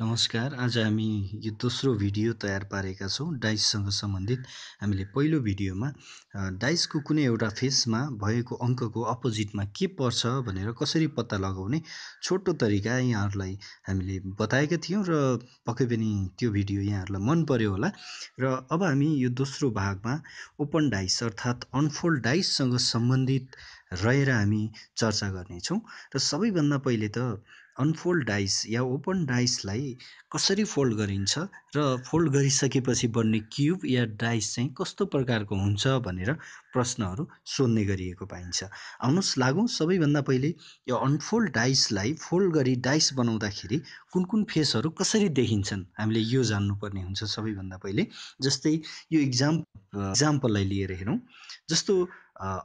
नमस्कार, आज हामी यो दोस्रो भिडियो तयार पारेका छौं डाइससँग सम्बन्धित। हामीले पहिलो भिडियोमा डाइसको कुनै एउटा फेसमा भएको अंकको अपोजिटमा के पर्छ भनेर कसरी पत्ता लगाउने छोटो तरिका यहाँहरुलाई हामीले बताएका थियौं र पक्कै पनि त्यो भिडियो यहाँहरुलाई मन पर्यो होला। र अब हामी यो दोस्रो भागमा ओपन डाइस अर्थात अनफोल्ड डाइससँग सम्बन्धित रहेर हामी चर्चा गर्ने छौं। र सबैभन्दा पहिले त अनफोल्ड डाइस या ओपन डाइसलाई कसरी फोल्ड गरिन्छ र फोल्ड गरिसकेपछि बन्ने क्यूब या डाइस चाहिँ कस्तो प्रकारको हुन्छ भनेर प्रश्नहरू सोध्ने गरिएको पाइन्छ। आउनुस लागौं सबैभन्दा पहिले यो अनफोल्ड डाइसलाई फोल्ड गरी डाइस बनाउँदाखेरि कुन-कुन फेसहरू कसरी देखिन्छन् हामीले यो जान्नुपर्ने हुन्छ सबैभन्दा पहिले। जस्तै यो एक्जाम्पललाई लिएर हेरौं। जस्तो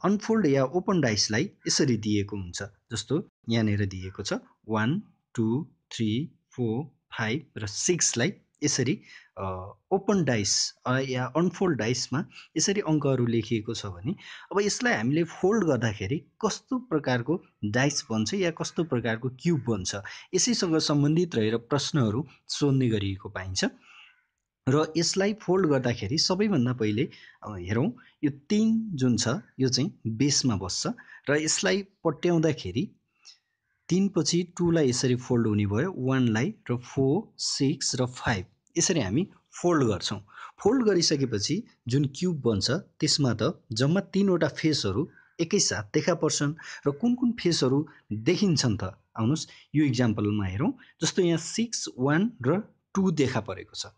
अनफोल्ड या ओपन डाइसलाई यसरी दिएको हुन्छ, जस्तो यहाँ नेर दिएको छ 1 2 3 4 5 र 6 लाई यसरी ओपन डाइस या अनफोल्ड डाइसमा यसरी अंकहरु लेखिएको छ भने अब यसलाई हामीले फोल्ड गर्दाखेरि कस्तो प्रकारको डाइस बन्छ या कस्तो प्रकारको क्यूब बन्छ यसैसँग सम्बन्धित रहेर प्रश्नहरु सोध्ने गरिएको पाइन्छ। र यसलाई फोल्ड गर्दाखेरि सबैभन्दा पहिले हेरौं यो 3 जुन छ यो चाहिँ बेसमा बस्छ र यसलाई पट्ट्याउँदाखेरि 3 पछि 2 लाई यसरी फोल्ड हुने भयो, 1 लाई र 4 6 र 5 यसरी हामी फोल्ड गर्छौं। फोल्ड गरिसकेपछि जुन क्यूब बन्छ त्यसमा त जम्मा 3 वटा फेसहरु एकैसाथ देखा पर्छन् र कुन-कुन फेसहरु देखिन्छन् त आउनुस यो एक्जाम्पलमा हेरौं। जस्तो यहाँ 6 1 र 2 देखा परेको छ।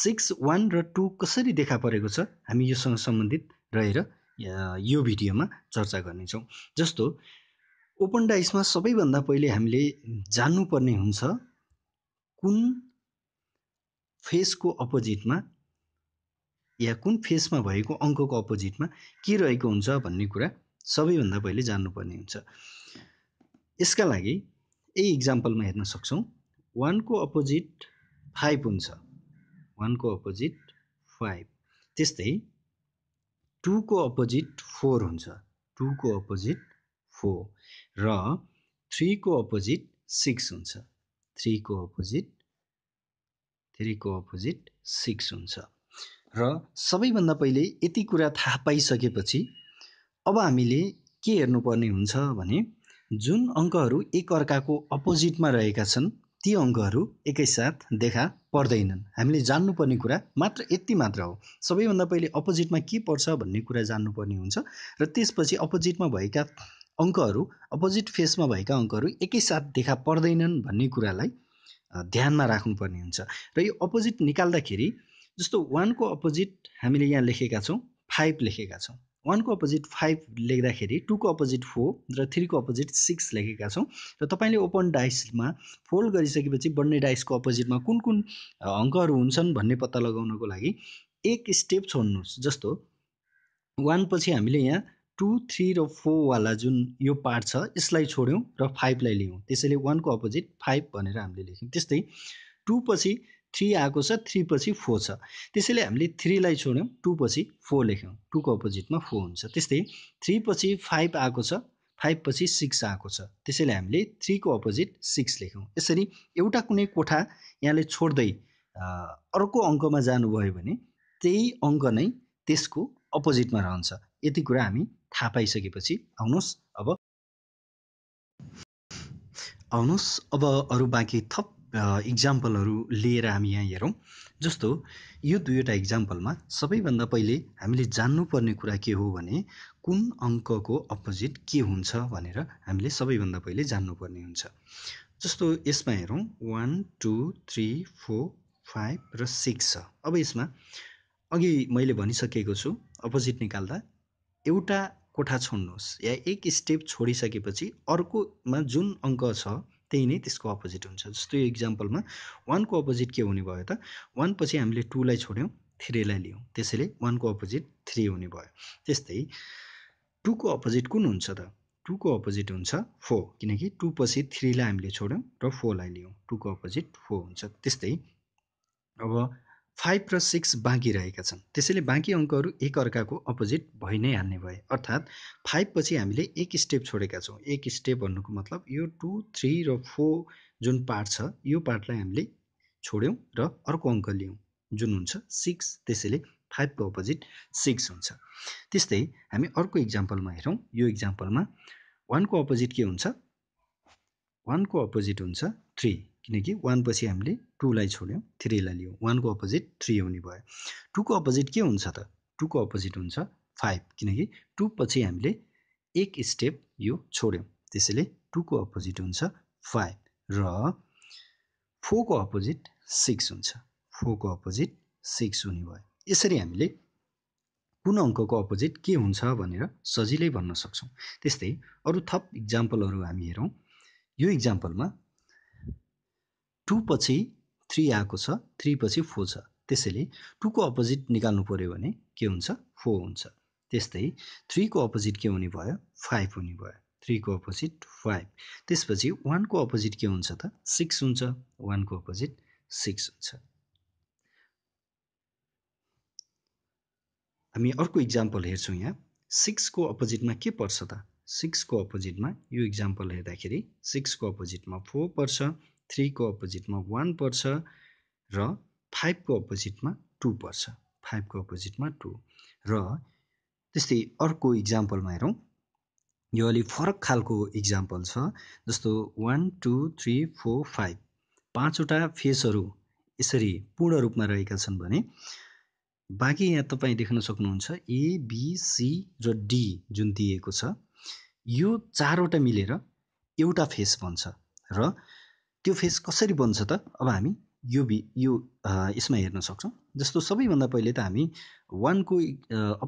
6 1 र 2 कसरी देखा परेको छ हामी यससँग सम्बन्धित रहेर यो भिडियोमा चर्चा गर्ने छौं। जस्तो ओपन डाइसमा सबैभन्दा पहिले हामीले जान्नु पर्ने हुन्छ कुन फेसको अपोजिटमा या कुन फेसमा भएको अंकको अपोजिटमा के रहेको हुन्छ भन्ने कुरा सबैभन्दा पहिले जान्नु पर्ने हुन्छ। यसका लागि ए एक्जाम्पलमा हेर्न सक्छौं 1 को अपोजिट 5 हुन्छ, 1 को अपोजिट 5, त्यस्तै 2 को अपोजिट 4 हुन्छ, 2 को अपोजिट 4 र 3 को अपोजिट 6 हुन्छ, 3 को अपोजिट 6 हुन्छ। र सबैभन्दा पहिले यति कुरा थाहा पाइसकेपछि अब हामीले के हेर्नु पर्ने हुन्छ भने जुन अंकहरु एकअर्काको अपोजिटमा रहेका छन् ती अंकहरु एकैसाथ देखा पर्दैनन्। हामीले जान्नु पर्ने कुरा मात्र यति मात्र हो। सबैभन्दा पहिले अपोजिटमा के पर्छ भन्ने कुरा जान्नु पर्ने हुन्छ र त्यसपछि अपोजिटमा भएका अंकहरु अपोजिट फेसमा भएका अंकहरु एकैसाथ देखा पर्दैनन् भन्ने कुरालाई ध्यानमा राख्नु पर्ने हुन्छ। र यो अपोजिट निकाल्दाखेरि जस्तो 1 को अपोजिट हामीले यहाँ लेखेका छौं 5 लेखेका छौं, 1 को अपोजिट 5 लेख्दाखेरि 2 को अपोजिट 4 र 3 को अपोजिट 6 लेखेका छौं। र तपाईले ओपन डाइसमा फोल्ड गरिसकेपछि बन्ने डाइसको अपोजिटमा कुन-कुन अंकहरु हुन्छन् भन्ने पत्ता लगाउनको लागि एक स्टेप छोड्नुस्। जस्तो 1 पछि हामीले यहाँ 2 3 र 4 वाला जुन यो पार्ट छ यसलाई छोड्यौं र 5 लाई लियौं, त्यसैले 1 को अपोजिट 5 भनेर हामीले लेख्यौं। त्यस्तै 2 पछि 3 आको छ, 3 पछि 4 छ, त्यसैले हामीले 3 लाई छोड्यौं, 2 पछि 4 लेख्यौं, 2 को अपोजिटमा 4 हुन्छ। त्यस्तै 3 पछि 5 आको छ, 5 पछि 6 आको छ, त्यसैले हामीले 3 को अपोजिट 6 लेख्यौं। यसरी एउटा कुनै कोठा यहाँले छोड्दै अर्को अंकमा जानु भयो भने त्यही अंक नै त्यसको अपोजिटमा रहन्छ। यति कुरा हामी थाहा पाइसकेपछि आउनुस अब अरु बाँकी थप एक्जाम्पलहरु लिएर हामी यहाँ हेरौं। जस्तो यो दुईटा एक्जाम्पलमा सबैभन्दा पहिले हामीले जान्नु पर्ने कुरा के हो भने कुन अंकको अपोजिट के हुन्छ भनेर हामीले सबैभन्दा पहिले जान्नु पर्ने हुन्छ। जस्तो यसमा हेरौं 1 2 3 4 5 र 6 छ। अब यसमा अघि मैले भनिसकेको छु अपोजिट निकाल्दा एउटा कोठा छोड्नुस् या एक स्टेप छोडिसकेपछि अर्कोमा जुन अंक छ त्यही नै त्यसको अपोजिट हुन्छ। जस्तो यो एक्जाम्पलमा 1 को अपोजिट के हुने भयो त 1 पछि हामीले 2 लाई छोड्यौं, 3 लाई लियौं, त्यसैले 1 को अपोजिट 3 हुने भयो। त्यस्तै 2 को अपोजिट कुन हुन्छ त 2 को अपोजिट हुन्छ 4, किनकि 2 पछि 3 लाई हामीले छोड्यौं र 4 लाई लियौं, 2 को अपोजिट 4 हुन्छ। त्यस्तै अब 5 र 6 बाँकी रहेका छन् त्यसैले बाँकी अंकहरु एक अर्काको अपोजिट भइ नै हाल्ने भए अर्थात 5 पछि हामीले एक स्टेप छोडेका छौं एक स्टेप भन्नुको मतलब यो 2 3 र 4 जुन पार्ट छ यो पार्टलाई हामीले छोड्यौं र अर्को अंक लियौं जुन हुन्छ 6 त्यसैले 5 को अपोजिट 6 हुन्छ त्यस्तै हामी अर्को एक्जम्पलमा हेरौं यो एक्जम्पलमा 1 को अपोजिट के हुन्छ 1 को अपोजिट हुन्छ 3 किनकि 1 पछि हामीले 2 लाई छोड्यौं 3 लाई लियौं 1 को अपोजिट 3 हुने भयो 2 को अपोजिट के हुन्छ त 2 को अपोजिट हुन्छ 5 किनकि 2 पछि हामीले एक स्टेप यो छोड्यौं त्यसैले 2 को अपोजिट हुन्छ 5 र 4 को अपोजिट 6 हुन्छ 4 को अपोजिट 6 हुने भयो यसरी हामीले कुन अंकको अपोजिट के हुन्छ भनेर सजिलै भन्न सक्छौं त्यस्तै अरु थप एक्जम्पलहरु हामी हेरौं यो एक्जम्पलमा 2 पछि 3 आको छ 3 पछि 4 छ त्यसैले 2 को अपोजिट निकाल्नु पर्यो भने के हुन्छ 4 हुन्छ त्यस्तै 3 को अपोजिट के हुने भयो 5 हुने भयो 3 को अपोजिट 5 त्यसपछि 1 को अपोजिट के हुन्छ त 6 हुन्छ 1 को अपोजिट 6 हुन्छ हामी अर्को एक्जम्पल हेर्छौं यहाँ 6 को अपोजिटमा के पर्छ त 6 को अपोजिटमा यो एक्जम्पल हेर्दाखेरि 6 को अपोजिटमा 4 पर्छ 3 को अपोजिटमा 1 पर्छ र 5 को अपोजिटमा 2 पर्छ 5 को अपोजिटमा 2 र त्यस्तै अर्को एक्जम्पलमा हेरौं यो अलि फरक खालको एक्जम्पल छ जस्तो 1 2 3 4 5 पाँचवटा फेसहरु यसरी पूर्ण रूपमा रहेका छन् भने बाकी यहाँ तपाई देख्न सक्नुहुन्छ ए बी सी र डी जुन दिएको छ यो चारवटा मिलेर एउटा फेस बन्छ र त्यो फेस कसरी बन्छ त अब हामी यो यसमा हेर्न सक्छौं जस्तो सबैभन्दा पहिले त हामी 1 को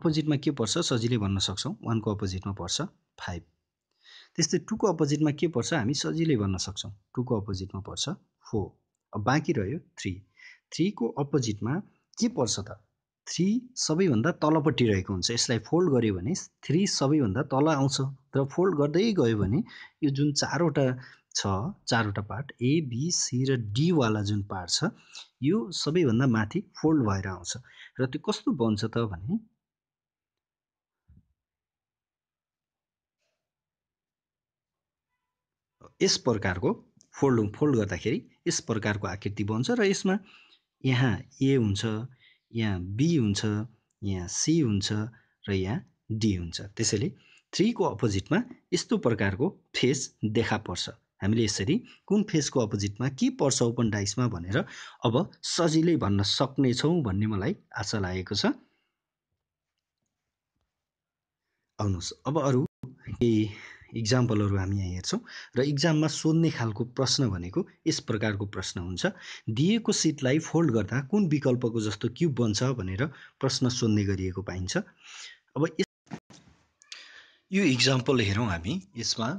अपोजिटमा के पर्छ सजिलै भन्न सक्छौं 1 को अपोजिटमा पर्छ 5 त्यस्तै 2 को अपोजिटमा के पर्छ हामी सजिलै भन्न सक्छौं 2 को अपोजिटमा पर्छ 4 अब बाँकी रह्यो 3 3 को अपोजिटमा के पर्छ त 3 सबैभन्दा तलपट्टि रहेको हुन्छ यसलाई फोल्ड गर्यो भने 3 सबैभन्दा तल आउँछ र फोल्ड गर्दै गयो भने यो जुन चारवटा पार्ट ए बी सी र डी वाला जुन पार्ट छ यो सबैभन्दा माथि फोल्ड भएर आउँछ र त्यो कस्तो बन्छ त भने यस प्रकारको फोल्ड गर्दाखेरि यस प्रकारको आकृति बन्छ र यसमा यहाँ ए हुन्छ यहाँ बी हुन्छ यहाँ सी हुन्छ र यहाँ डी हुन्छ त्यसैले 3 को अपोजिटमा यस्तो प्रकारको फेस देखा पर्छ हामीले यसरी कुन फेसको अपोजिटमा के पर्छ ओपन डाइसमा भनेर अब सजिलै भन्न सक्ने छौं भन्ने मलाई आशा लागेको छ आउनुस अब अरु केही एक्जम्पलहरु हामी यहाँ हेर्छौं र एक्जाममा सोध्ने खालको प्रश्न भनेको यस प्रकारको प्रश्न हुन्छ दिएको शीटलाई फोल्ड गर्दा कुन विकल्पको जस्तो क्यूब बन्छ भनेर प्रश्न सोध्ने गरिएको पाइन्छ अब यो एक्जम्पल हेरौं हामी यसमा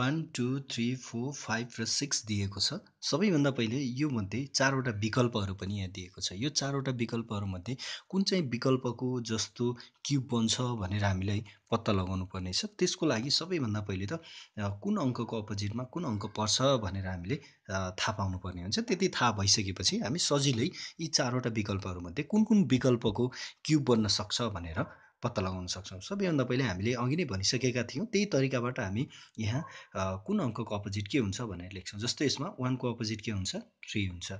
1 2 3 4 5 र 6 दिएको छ सबैभन्दा पहिले यो मध्ये चारवटा विकल्पहरु पनि यहाँ दिएको छ यो चारवटा विकल्पहरु मध्ये कुन चाहिँ विकल्पको जस्तो क्यूब बन्छ भनेर हामीलाई पत्ता लगाउनु पर्ने छ त्यसको लागि सबैभन्दा पहिले त कुन अंकको अपोजिटमा कुन अंक पर्छ भनेर हामीले थाहा पाउनु पर्ने हुन्छ त्यति थाहा भइसकेपछि हामी सजिलै यी चारवटा विकल्पहरु मध्ये कुन विकल्पको क्यूब बन्न सक्छ भनेर पत्ता लगाउन सक्छौं सबैभन्दा पहिले हामीले अघि नै भनिसकेका थियौं त्यही तरिकाबाट हामी यहाँ कुन अंकको अपोजिट के हुन्छ भनेर लेख्छौं जस्तो यसमा 1 को अपोजिट के हुन्छ 3 हुन्छ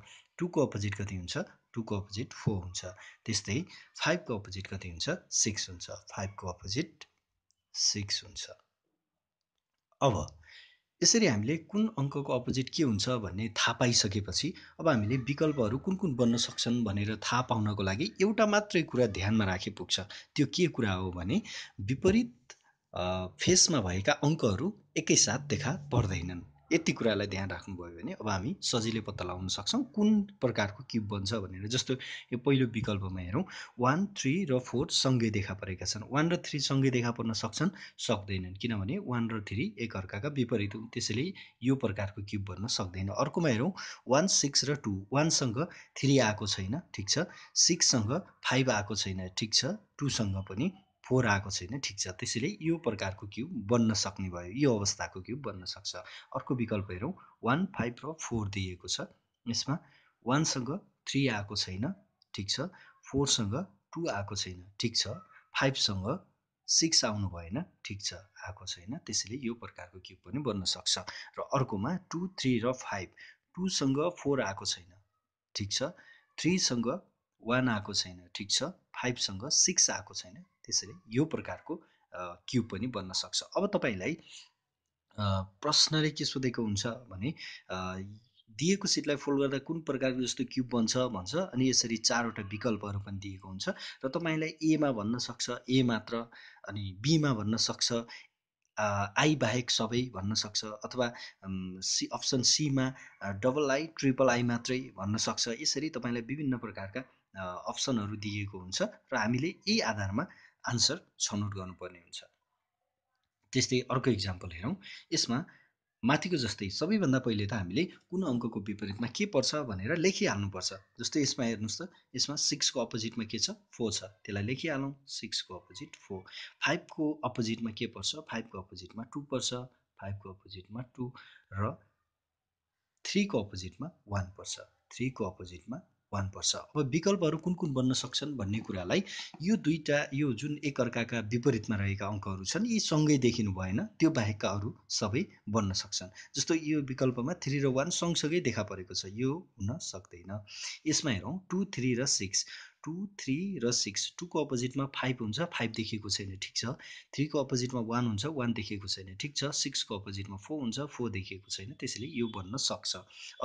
2 को अपोजिट कति हुन्छ 2 को अपोजिट 4 हुन्छ त्यस्तै 5 को अपोजिट कति हुन्छ 6 हुन्छ 5 को अपोजिट 6 हुन्छ अब यसरी हामीले कुन अंकको अपोजिट के हुन्छ भन्ने थाहा पाइसकेपछि अब हामीले विकल्पहरु कुन बन्न सक्छन् भनेर थाहा पाउनको लागि एउटा मात्रै कुरा ध्यानमा राखे पुग्छ त्यो के कुरा हो भने विपरीत फेसमा भएका अंकहरु एकैसाथ देखा पर्दैनन् यति कुरालाई ध्यान राख्नु भयो भने अब हामी सजिलै पत्ता लगाउन सक्छौं कुन प्रकारको क्यूब बन्छ भनेर जस्तो यो पहिलो विकल्पमा हेरौं 1 3 र 4 सँगै देखा परेका छन् 1 र 3 सँगै देखा पर्न सक्दैनन् किनभने 1 र 3 एकअर्काका विपरीत हुन् त्यसैले यो प्रकारको क्यूब बन्न सक्दैन अर्कोमा हेरौं 1 6 र 2 1 सँग 3 आएको छैन ठीक छ 6 सँग 5 आएको छैन ठीक छ 2 सँग पनि 4 आको छैन ठीक छ त्यसैले यो प्रकारको क्यूब बन्न सक्ने भयो यो अवस्थाको क्यूब बन्न सक्छ अर्को विकल्प हेरौं 1 5 र 4 दिएको छ यसमा 1 सँग 3 आएको छैन, ठीक छ। 4 सँग 2 आएको छैन, ठीक छ। 5 सँग 6 आउनु भएन, ठीक छ, आएको छैन। त्यसैले यो प्रकारको क्यूब पनि बन्न सक्छ। र अर्कोमा 2 3 र 5 2 सँग 4 आएको छैन, ठीक छ। 3 सँग 1 आएको छैन, ठीक छ। 5 सँग 6 आएको छैन, त्यसैले यो प्रकारको क्यूब पनि बन्न सक्छ। अब तपाईलाई प्रश्नले के सोधेको हुन्छ भने दिएको सेटलाई फोल्ड गर्दा कुन प्रकारको जस्तो क्यूब बन्छ भन्छ अनि यसरी चारवटा विकल्पहरु पनि दिएको हुन्छ र तपाईलाई ए मा भन्न सक्छ ए मात्र, अनि बी मा भन्न सक्छ आई बाहेक सबै भन्न सक्छ, अथवा सी अप्सन सी मा डबल आई ट्रिपल आई मात्रै भन्न सक्छ। यसरी तपाईलाई विभिन्न प्रकारका अप्सनहरु दिएको हुन्छ र हामीले यही आधारमा आन्सर छनौट गर्नुपर्ने हुन्छ। त्यस्तै अर्को एक्जाम्पल हेरौं। यसमा माथिको जस्तै सबैभन्दा पहिले त हामीले कुन अंकको विपरीतमा के पर्छ भनेर लेखिहाल्नु पर्छ। जस्तै यसमा हेर्नुस् त, यसमा 6 को अपोजिटमा के छ 4 छ, त्यसलाई लेखिहालौं। 6 को अपोजिट 4। 5 को अपोजिटमा के पर्छ 5 को अपोजिटमा 2 पर्छ, 5 को अपोजिटमा 2 र 3 को अपोजिटमा 1 पर्छ, 3 को अपोजिटमा 1 पर्छ। अब विकल्पहरु कुन-कुन बन्न सक्छन् भन्ने कुरालाई यो दुईटा यो जुन एकअर्काका विपरीतमा रहेका अंकहरु छन् यी सँगै देखिनु भएन, त्यो बाहेकका अरु सबै बन्न सक्छन्। जस्तो यो विकल्पमा 3 र 1 सँगसँगै देखा परेको छ, यो हुन सक्दैन। यसमा हेरौं 2 3 र 6 2 3 र 6 2 को अपोजिटमा 5 हुन्छ, 5 देखिएको छैन, ठीक छ। 3 को अपोजिटमा 1 हुन्छ, 1 देखिएको छैन, ठीक छ। 6 को अपोजिटमा 4 हुन्छ, 4 देखिएको छैन, त्यसैले यो बन्न सक्छ।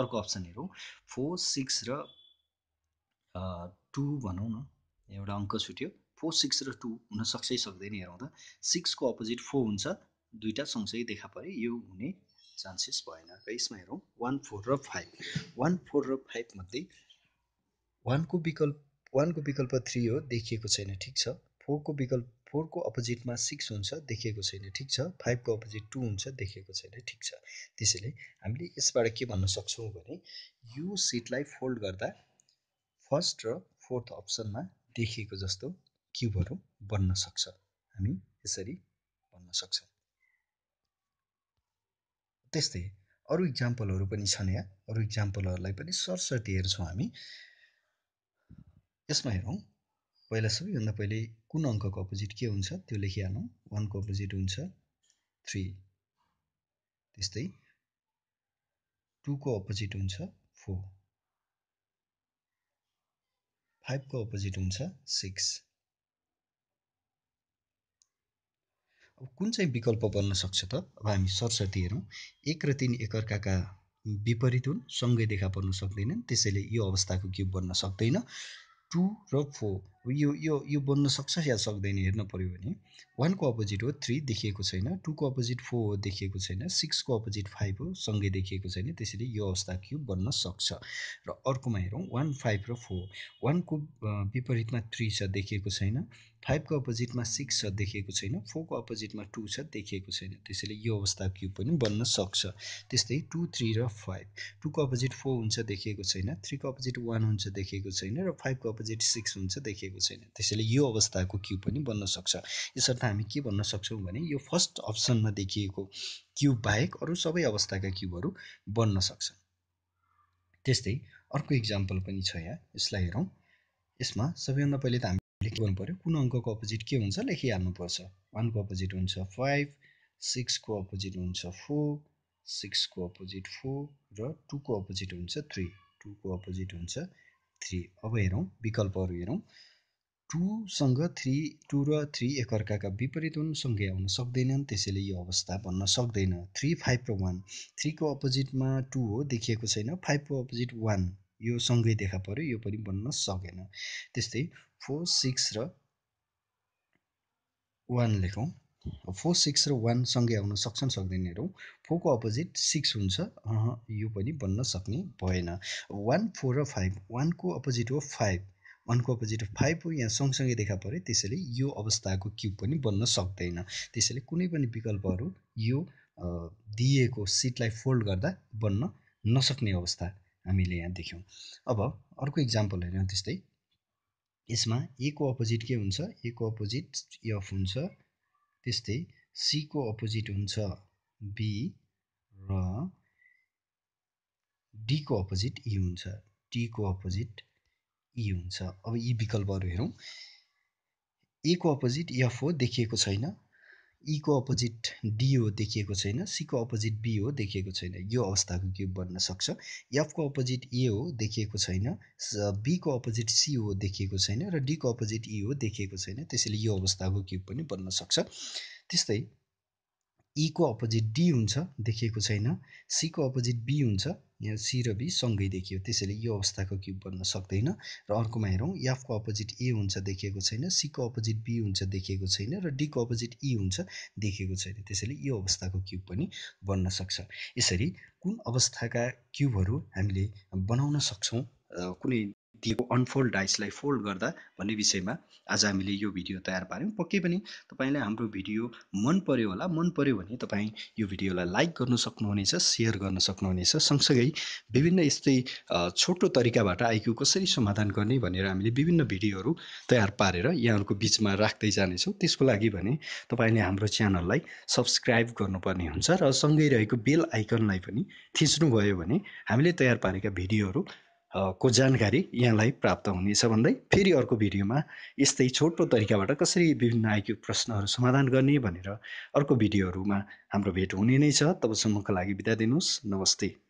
अर्को अप्सन हेरौं 4 6 र 2 भनौं न, एउटा अंक छुट्यो। 4 6 र 2 हुन सक्छै सक्दैन हेरौं त। 6 को अपोजिट 4 हुन्छ, दुईटा सँगसँगै देखा परे, यो हुने चान्सेस भएन। र यसमा हेरौं 1 4 र 5 1 4 र 5 मध्ये 1 को विकल्प 3 हो, देखिएको छैन, ठीक छ। 4 को अपोजिटमा 6 हुन्छ, देखिएको छैन, ठीक छ। 5 को अपोजिट 2 हुन्छ, देखिएको छैन, ठीक छ। त्यसैले हामीले यसबाट के भन्न सक्छौं भने यो सेटलाई फोल्ड गर्दा फर्स्ट र फोर्थ अप्सनमा देखिएको जस्तो क्यूबहरु बन्न सक्छ, हामी यसरी बन्न सक्छौ। त्यस्तै अरु एक्जाम्पलहरु पनि छन्। यहाँ अरु एक्जाम्पलहरुलाई पनि सरसर्ती हेर्छौं हामी। यसमा हेरौं, पहिला सबैभन्दा पहिले कुन अंकको अपोजिट के हुन्छ त्यो लेखिहालौं। 1 को अपोजिट हुन्छ 3, त्यस्तै 2 को अपोजिट हुन्छ 4, 5 को अपोजिट हुन्छ 6। अब कुन चाहिँ विकल्प बन्न सक्छ त? अब हामी सरसर्ती हेरौं। 1 र 3 एकअर्काका विपरीत हुन्, सँगै देखा पर्न सक्दैनन्, त्यसैले यो अवस्थाको क्यूब बन्न सक्दैन। 2 र 4 यो बन्न सक्छ या सक्दैन हेर्न पर्यो भने 1 को अपोजिट हो 3, देखिएको छैन। 2 को अपोजिट 4 हो, देखिएको छैन। 6 को अपोजिट 5 हो, सँगै देखिएको छैन, त्यसैले यो अवस्था क्यूब बन्न सक्छ। र अर्कोमा हेरौं 1 5 र 4 1 को विपरीतमा 3 छ, देखिएको छैन। 5 को अपोजिटमा 6 छ, देखिएको छैन। 4 को अपोजिटमा 2 छ, देखिएको छैन, त्यसैले यो अवस्था क्यूब पनि बन्न सक्छ। त्यस्तै 2 3 र 5 2 को अपोजिट 4 हुन्छ, देखिएको छैन। 3 को अपोजिट 1 हुन्छ, देखिएको छैन। र 5 को अपोजिट 6 हुन्छ, देखिएको छैन, त्यसैले यो अवस्थाको क्यूब पनि बन्न सक्छ। यसर्थ हामी के भन्न सक्छौं भने यो फर्स्ट अप्सनमा देखिएको क्यूब बाहेक अरु सबै अवस्थाका क्यूबहरु बन्न सक्छन्। त्यस्तै अर्को एक्जाम्पल पनि छ। यहाँ यसलाई हेरौं। यसमा सबैभन्दा पहिले त हामीले के गर्नुपर्यो कुन अंकको अपोजिट के हुन्छ लेखिहाल्नु पर्छ। 1 को अपोजिट हुन्छ 5, 6 को अपोजिट हुन्छ 4, 6 को अपोजिट 4 र 2 को अपोजिट हुन्छ 3, 2 को अपोजिट हुन्छ 3। अब हेरौं विकल्पहरु हेरौं। 2 सँग 3 2 र 3 एकअर्काका विपरीत हुन्, सँगै आउन सक्दैनन्, त्यसैले यो अवस्था बन्न सक्दैन। 3 5 र 1 3 को अपोजिटमा 2 हो, देखिएको छैन। 5 को अपोजिट 1 यो सँगै देखा पर्यो, यो पनि बन्न सकेन। त्यस्तै 4 6 र 1 लेखौं। 4 6 र 1 सँगै आउन सक्छन् सक्दैन हेरौं। 4 को अपोजिट 6 हुन्छ, यो पनि बन्न सक्ने भएन। 1 4 र 5 1 को अपोजिट हो 5, 1 को अपोजिट 5 हो, यहाँ सँगसँगै देखा पर्यो, त्यसैले यो अवस्थाको क्यूब पनि बन्न सक्दैन। त्यसैले कुनै पनि विकल्पहरु यो दिएको सेटलाई फोल्ड गर्दा बन्न नसक्ने अवस्था हामीले यहाँ देख्यौं। अब अर्को एक्जाम्पल हेरौं। त्यस्तै यसमा ए को अपोजिट के हुन्छ? ए को अपोजिट एफ हुन्छ, त्यस्तै सी को अपोजिट हुन्छ बी र डी को अपोजिट ई हुन्छ, टी को अपोजिट ई हुन्छ। अब यी विकल्पहरु हेरौं, ए को अपोजिट एफ हो देखिएको छैन, ई को अपोजिट डी हो देखिएको छैन, सी को अपोजिट बी हो देखिएको छैन, यो अवस्थाको क्युब बन्न सक्छ। एफ को अपोजिट ए हो देखिएको छैन, बी को अपोजिट सी हो देखिएको छैन र डी को अपोजिट ई हो देखिएको छैन, त्यसैले यो अवस्थाको क्युब पनि बन्न सक्छ। त्यस्तै ई को अपोजिट डी हुन्छ देखिएको छैन, सी को अपोजिट बी हुन्छ, यहाँ सी र बी सँगै देखियो, त्यसैले यो अवस्थाको क्युब बन्न सक्दैन। र अर्कोमा हेरौं, एफ को अपोजिट ए हुन्छ देखिएको छैन, सी को अपोजिट बी हुन्छ देखिएको छैन र डी को अपोजिट ई हुन्छ देखिएको छैन, त्यसैले यो अवस्थाको क्युब पनि बन्न सक्छ। यसरी कुन अवस्थाका क्युबहरु हामीले बनाउन सक्छौं, कुनै दिएको अनफोल्ड डाइसलाई फोल्ड गर्दा भन्ने विषयमा आज हामीले यो भिडियो तयार पार्यौं। पक्कै पनि तपाईलाई हाम्रो भिडियो मन पर्यो होला, मन पर्यो भने तपाई यो भिडियोलाई लाइक गर्न सक्नुहुनेछ, शेयर गर्न सक्नुहुनेछ। सँगसँगै विभिन्न यस्तै छोटो तरिकाबाट आइक्यू कसरी समाधान गर्ने भनेर हामीले विभिन्न भिडियोहरू तयार पारेर यहाँहरुको बीचमा राख्दै जानेछौं। त्यसको लागि भने तपाईले हाम्रो च्यानललाई सब्स्क्राइब गर्नुपर्ने हुन्छ र सँगै रहेको बेल आइकनलाई पनि थिच्नु भयो भने हामीले तयार पारेका भिडियोहरू को जानकारी यहाँलाई प्राप्त हुनेछ। भन्दै फेरि अर्को भिडियोमा यस्तै छोटो तरिकाबाट कसरी विभिन्न आइक्यू प्रश्नहरू समाधान गर्ने भनेर अर्को भिडियोहरूमा हाम्रो भेट हुने नै छ। तबसम्मका लागि बिदा दिनुस्। नमस्ते।